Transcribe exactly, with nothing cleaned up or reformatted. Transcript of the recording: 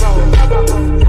Roll, roll, roll.